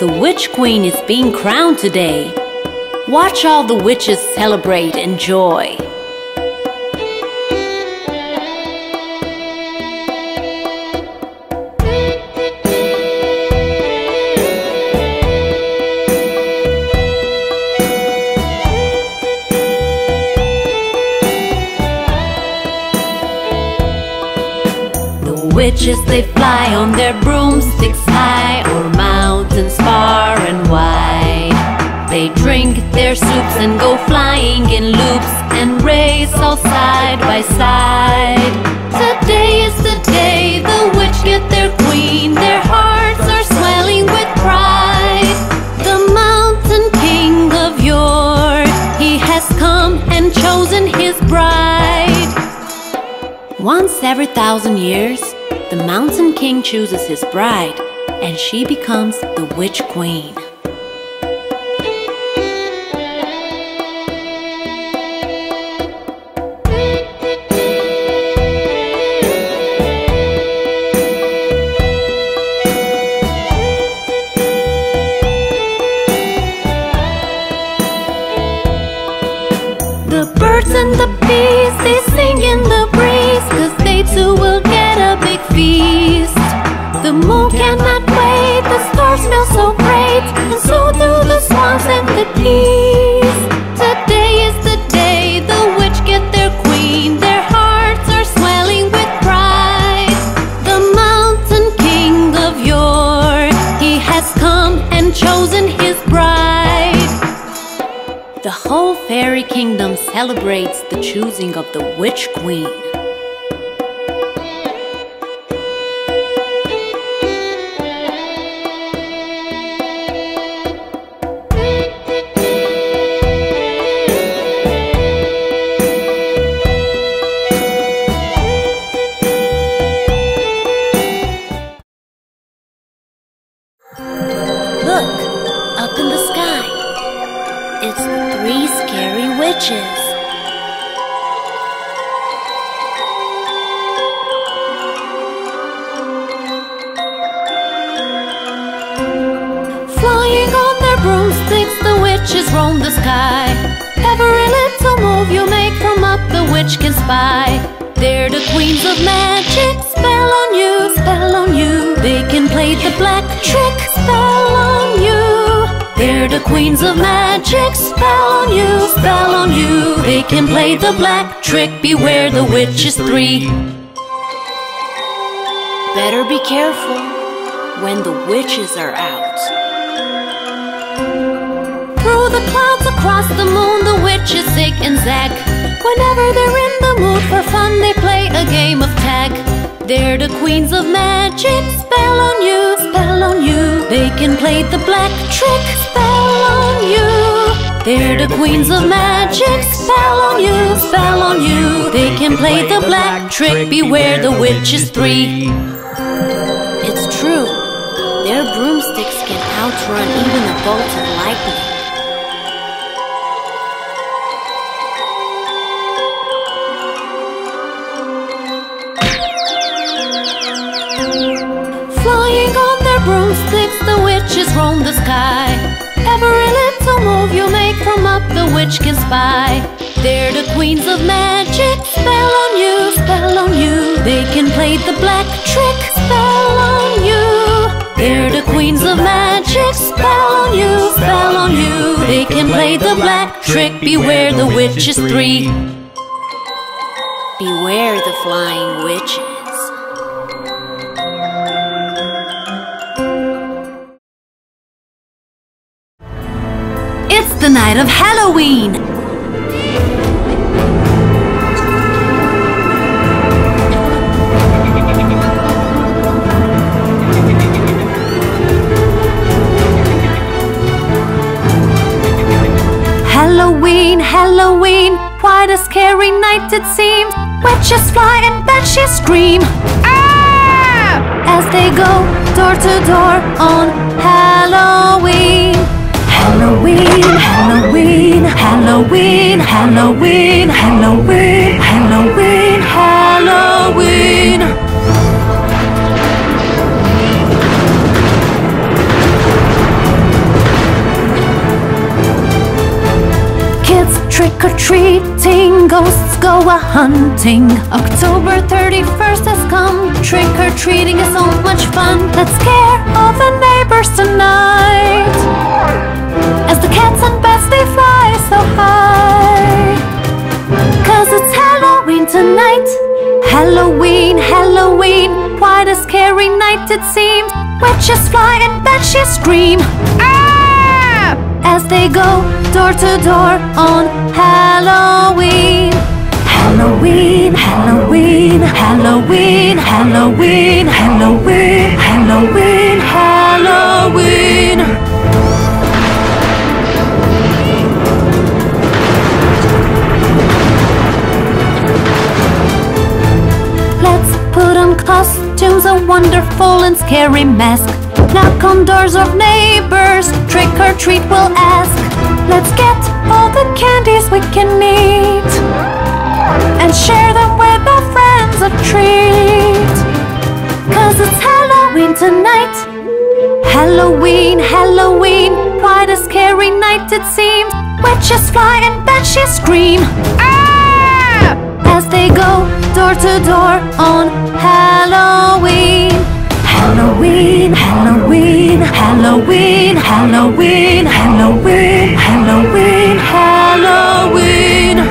The witch queen is being crowned today. Watch all the witches celebrate and joy. Witches, they fly on their broomsticks high, o'er mountains far and wide. They drink their soups and go flying in loops and race all side by side. Today is the day the witch get their queen. Their hearts are swelling with pride. The mountain king of yore, he has come and chosen his bride. Once every 1,000 years, the mountain king chooses his bride, and she becomes the witch queen. The birds and the bees, they sing in the breeze, 'cause they too will get a big feast. The moon cannot wait, the stars smell so great, and so do the swans and the geese. Today is the day the witch get their queen. Their hearts are swelling with pride. The mountain king of yore, he has come and chosen his bride. The whole fairy kingdom celebrates the choosing of the witch queen. Roam the sky. Every little move you make, from up the witch can spy. They're the queens of magic. Spell on you, spell on you. They can play the black trick. Spell on you. They're the queens of magic. Spell on you, spell on you. They can play the black trick. Beware, the witch is three. Better be careful when the witches are out. Through the clouds, across the moon, the witches zig and zag. Whenever they're in the mood for fun, they play a game of tag. They're the queens of magic. Spell on you, spell on you. They can play the black trick. Spell on you. They're the queens of magic. Spell on you, spell on you. They can play the black trick. Beware, the witch is three. It's true, their broomsticks can outrun even a bolt of lightning. Broomsticks, the witches roam the sky. Every little move you make, from up the witch can spy. They're the queens of magic. Spell on you, spell on you. They can play the black trick. Spell on you. They're the queens of magic. Spell on you, spell on you. They can play the black trick. Beware, the witch is three. Beware the flying witches. It's the night of Halloween! Halloween, Halloween, quite a scary night it seems. Witches fly and banshees scream, ah! As they go door to door on Halloween. Halloween, Halloween, Halloween, Halloween, Halloween, Halloween, Halloween. Trick-or-treating, ghosts go a-hunting. October 31st has come. Trick-or-treating is so much fun. Let's scare all the neighbors tonight, as the cats and bats, they fly so high. 'Cause it's Halloween tonight. Halloween, Halloween, quite a scary night it seems. Witches fly and banshees scream, ah! As they go door to door on Halloween. Halloween, Halloween, Halloween, Halloween, Halloween, Halloween, Halloween. Let's put on costumes, a wonderful and scary mask. Knock on doors of neighbors, trick or treat we'll ask. Let's get all the candies we can eat and share them with our friends, a treat. 'Cause it's Halloween tonight. Halloween, Halloween, quite a scary night it seems. Witches fly and banshees scream, ah! As they go door to door on Halloween. Halloween, Halloween, Halloween, Halloween, Halloween, Halloween, Halloween.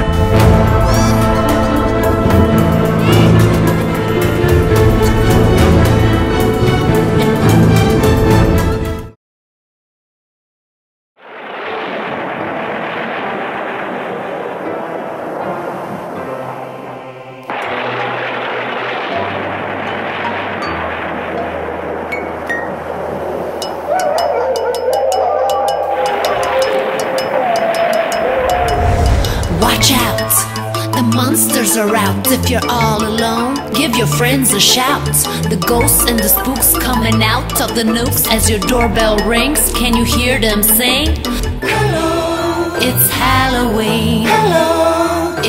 Are out. If you're all alone, give your friends a shout. The ghosts and the spooks coming out of the nooks. As your doorbell rings, can you hear them sing? Hello, it's Halloween. Hello,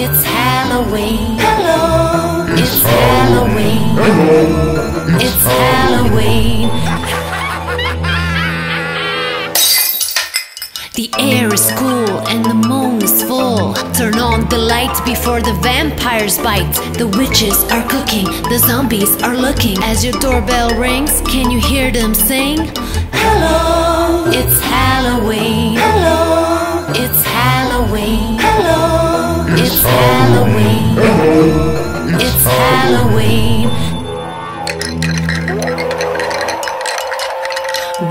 it's Halloween. Hello, it's Halloween. Hello, it's Halloween. The air is cool and the moon is full. Turn on the light before the vampires bite. The witches are cooking, the zombies are looking. As your doorbell rings, can you hear them sing? Hello, it's Halloween. Hello, it's Halloween. Hello, it's Halloween. Hello, it's Halloween.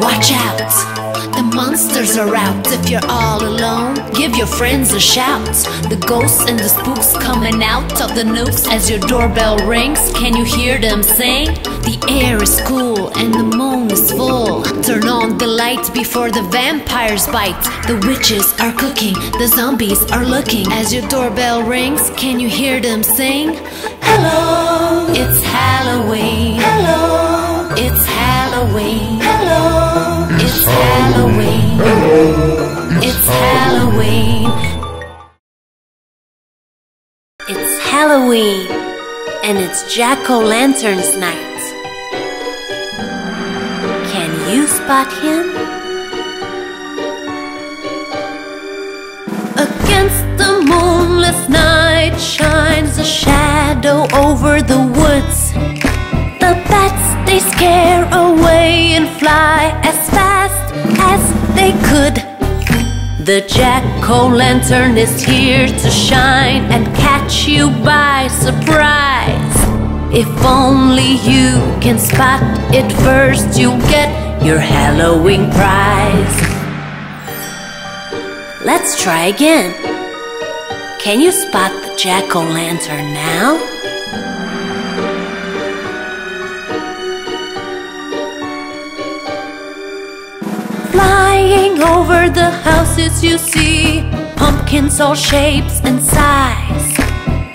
Watch out! Monsters are out. If you're all alone, give your friends a shout. The ghosts and the spooks coming out of the nooks. As your doorbell rings, can you hear them sing? The air is cool and the moon is full. Turn on the light before the vampires bite. The witches are cooking, the zombies are looking. As your doorbell rings, can you hear them sing? Hello, it's Halloween. Hello, it's Halloween. Hello, it's Halloween. Hello, it's Halloween. It's Halloween, and it's Jack-o'-lanterns night. Can you spot him? Against the moonless night shines a shadow over the woods. The bats, they scare away and fly as fast as they could. The jack-o'-lantern is here to shine and catch you by surprise. If only you can spot it first, you'll get your Halloween prize. Let's try again. Can you spot the jack-o'-lantern now? Flying over the houses you see pumpkins all shapes and size.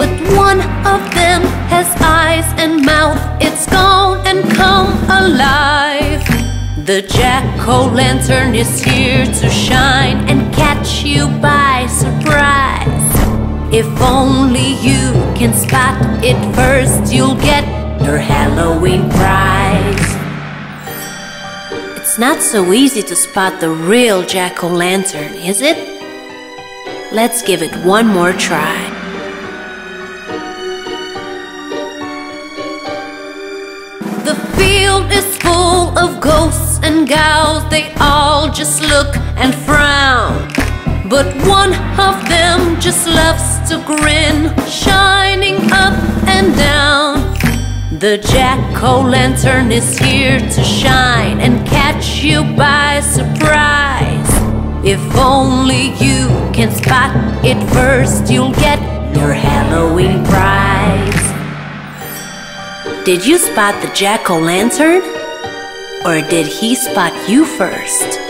But one of them has eyes and mouth, it's gone and come alive. The jack-o'-lantern is here to shine and catch you by surprise. If only you can spot it first, you'll get your Halloween prize. It's not so easy to spot the real jack-o'-lantern, is it? Let's give it one more try. The field is full of ghosts and gals. They all just look and frown, but one of them just loves to grin, shining up and down. The jack-o'-lantern is here to shine and catch you by surprise. If only you can spot it first, you'll get your Halloween prize. Did you spot the jack-o'-lantern? Or did he spot you first?